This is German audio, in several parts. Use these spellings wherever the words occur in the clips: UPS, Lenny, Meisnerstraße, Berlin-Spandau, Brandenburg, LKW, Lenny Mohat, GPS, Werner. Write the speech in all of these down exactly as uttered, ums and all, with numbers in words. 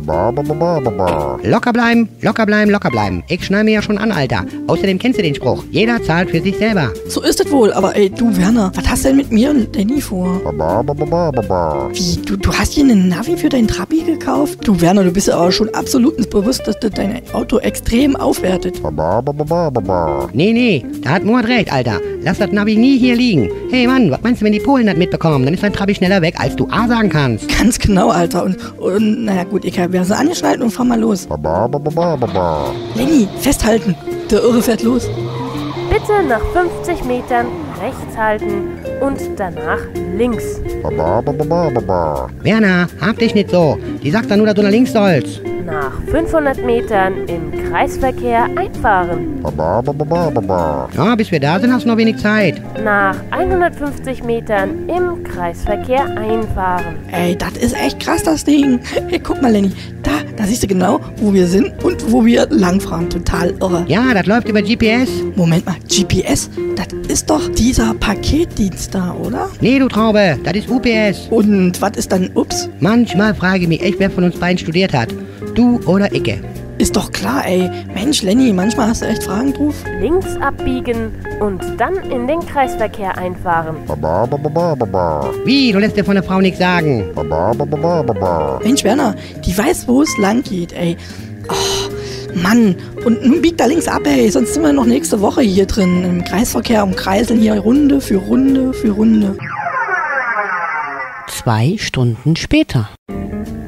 Locker bleiben, locker bleiben, locker bleiben. Ich schneide mir ja schon an, Alter. Außerdem kennst du den Spruch. Jeder zahlt für sich selber. So ist es wohl, aber ey, du Werner, was hast du denn mit mir und Lenny vor? Wie, du, du hast hier einen Navi für deinen Trabi gekauft? Du Werner, du bist ja aber schon absolut nicht bewusst, dass das dein Auto extrem aufwertet. Nee, nee, da hat Moritz recht, Alter. Lass das Navi nie hier liegen. Hey Mann, was meinst du, wenn die Polen das mitbekommen? Dann ist dein Trabi schneller weg, als du A sagen kannst. Ganz genau, Alter. Und, und naja gut, ich habe ja so angeschnallt und fahr mal los. Lenny, festhalten. Der Irre fährt los. Bitte nach fünfzig Metern rechts halten und danach links. Werner, hab dich nicht so. Die sagt dann nur, dass du nach links sollst. Nach fünfhundert Metern im Kreisverkehr einfahren. Ja, bis wir da sind, hast du noch wenig Zeit. Nach hundertfünfzig Metern im Kreisverkehr einfahren. Ey, das ist echt krass, das Ding. Hey, guck mal, Lenny. Da, da siehst du genau, wo wir sind und wo wir langfahren. Total irre. Ja, das läuft über G P S. Moment mal, G P S? Das ist doch dieser Paketdienst da, oder? Nee, du Traube, das ist U P S. Und was ist dann Ups? Manchmal frage ich mich echt, wer von uns beiden studiert hat. Du oder Icke? Ist doch klar, ey. Mensch, Lenny, manchmal hast du echt Fragen drauf. Links abbiegen und dann in den Kreisverkehr einfahren. Wie, du lässt dir von der Frau nichts sagen. Mensch, Werner, die weiß, wo es lang geht, ey. Oh, Mann. Und nun biegt da links ab, ey. Sonst sind wir noch nächste Woche hier drin. Im Kreisverkehr umkreiseln hier Runde für Runde für Runde. Zwei Stunden später.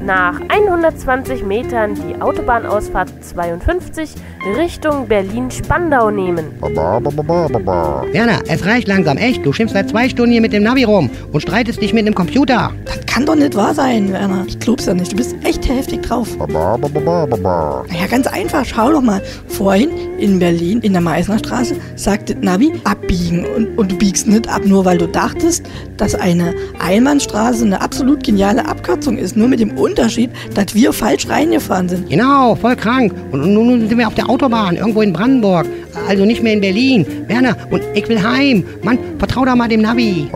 Nach hundertzwanzig Metern die Autobahnausfahrt zweiundfünfzig Richtung Berlin-Spandau nehmen. Werner, es reicht langsam, echt. Du schimpfst seit zwei Stunden hier mit dem Navi rum und streitest dich mit dem Computer. Das kann doch nicht wahr sein, Werner. Ich glaub's ja nicht. Du bist echt heftig drauf. Naja, ganz einfach. Schau doch mal. Vorhin in Berlin, in der Meisnerstraße, sagt das Navi abbiegen. Und, und du biegst nicht ab, nur weil du dachtest, dass eine Einbahnstraße eine absolut geniale Abkürzung ist. Nur mit dem Und Unterschied, dass wir falsch reingefahren sind. Genau, voll krank. Und nun sind wir auf der Autobahn, irgendwo in Brandenburg. Also nicht mehr in Berlin. Werner, und ich will heim. Mann, vertrau da mal dem Navi.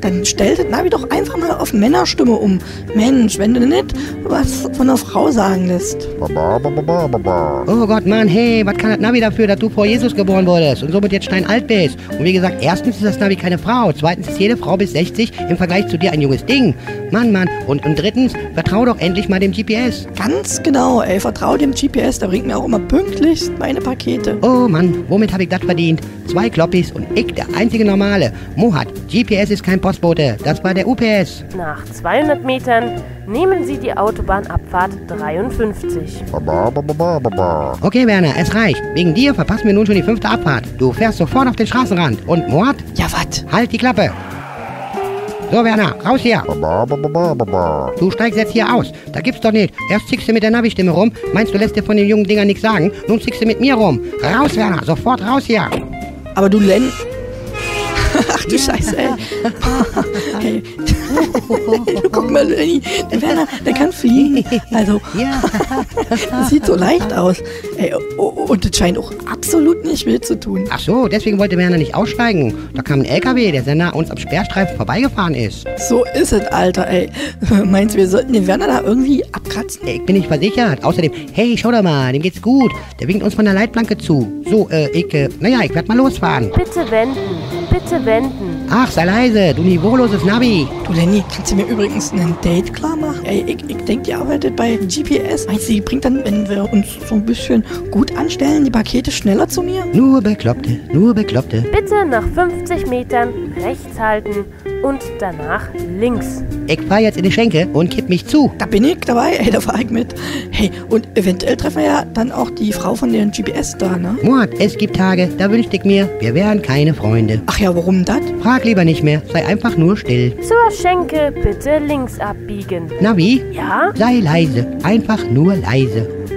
Dann stellt das Navi doch einfach mal auf Männerstimme um. Mensch, wenn du nicht was von einer Frau sagen lässt. Oh Gott, Mann, hey, was kann das Navi dafür, dass du vor Jesus geboren wurdest und somit jetzt steinalt bist? Und wie gesagt, erstens ist das Navi keine Frau. Zweitens ist jede Frau bis sechzig im Vergleich zu dir ein junges Ding. Mann, Mann, und, und drittens, vertrau doch endlich mal dem G P S. Ganz genau, ey, vertrau dem G P S, der bringt mir auch immer pünktlich meine Pakete. Oh Mann, womit habe ich das verdient? Zwei Kloppis und ich der einzige Normale. Mohat, G P S ist kein Postbote, das war der U P S. Nach zweihundert Metern nehmen Sie die Autobahnabfahrt dreiundfünfzig. Okay, Werner, es reicht. Wegen dir verpassen wir nun schon die fünfte Abfahrt. Du fährst sofort auf den Straßenrand. Und Mohat? Ja, wat? Halt die Klappe. So, Werner, raus hier. Du steigst jetzt hier aus. Da gibt's doch nicht. Erst zickst du mit der Navi-Stimme rum. Meinst du, lässt dir von den jungen Dingern nichts sagen? Nun zickst du mit mir rum. Raus, Werner, sofort raus hier. Aber du, Len... Ach du Scheiße, ey. Hey. Du guck mal, Lenny. Der Werner, der kann fliegen. Also, das sieht so leicht aus. Ey, und das scheint auch absolut nicht wild zu tun. Ach so, deswegen wollte Werner nicht aussteigen. Da kam ein L K W, der Sender uns am Sperrstreifen vorbeigefahren ist. So ist es, Alter, ey. Meinst du, wir sollten den Werner da irgendwie abkratzen? Ich bin nicht versichert. Außerdem, hey, schau doch mal, dem geht's gut. Der winkt uns von der Leitplanke zu. So, äh, ich, äh, naja, ich werd mal losfahren. Bitte wenden, bitte wenden. Ach, sei leise, du niveauloses Navi. Du, Lenny, kannst du mir übrigens ein Date klar machen? Ey, ich, ich denke, die arbeitet bei G P S. Meinst du, die bringt dann, wenn wir uns so ein bisschen gut anstellen, die Pakete schneller zu mir? Nur Bekloppte, nur Bekloppte. Bitte nach fünfzig Metern rechts halten und danach links. Ich fahr jetzt in die Schenke und kipp mich zu. Da bin ich dabei, ey, da fahr ich mit. Hey, und eventuell treffen wir ja dann auch die Frau von dem G P S da, ne? Moat, es gibt Tage, da wünschte ich mir, wir wären keine Freunde. Ach ja, warum das? Frag lieber nicht mehr, sei einfach nur still. Zur Schenke bitte links abbiegen. Navi? Ja? Sei leise, einfach nur leise.